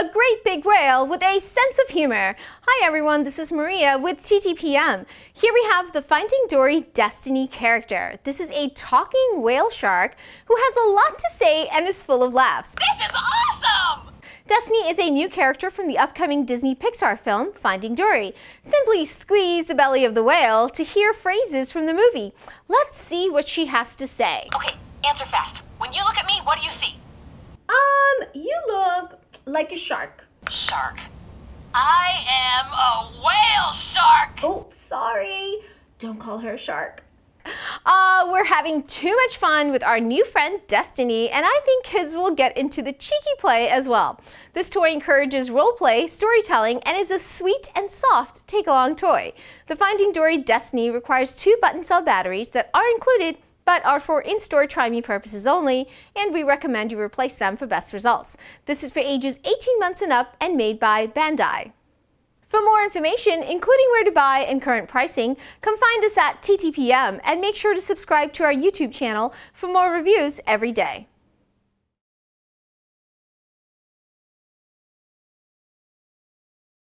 a great big whale with a sense of humor. Hi everyone, this is Maria with TTPM. Here we have the Finding Dory Destiny character. This is a talking whale shark who has a lot to say and is full of laughs. This is awesome! Destiny is a new character from the upcoming Disney Pixar film, Finding Dory. Simply squeeze the belly of the whale to hear phrases from the movie. Let's see what she has to say. Okay, answer fast. When you look at me, what do you see? You look like a shark. Shark. I am a whale shark! Oh, sorry. Don't call her a shark. We're having too much fun with our new friend Destiny, and I think kids will get into the cheeky play as well. This toy encourages role play, storytelling, and is a sweet and soft take-along toy. The Finding Dory Destiny requires 2 button cell batteries that are included but are for in-store try-me purposes only, and we recommend you replace them for best results. This is for ages 18 months and up and made by Bandai. For more information, including where to buy and current pricing, come find us at TTPM and make sure to subscribe to our YouTube channel for more reviews every day.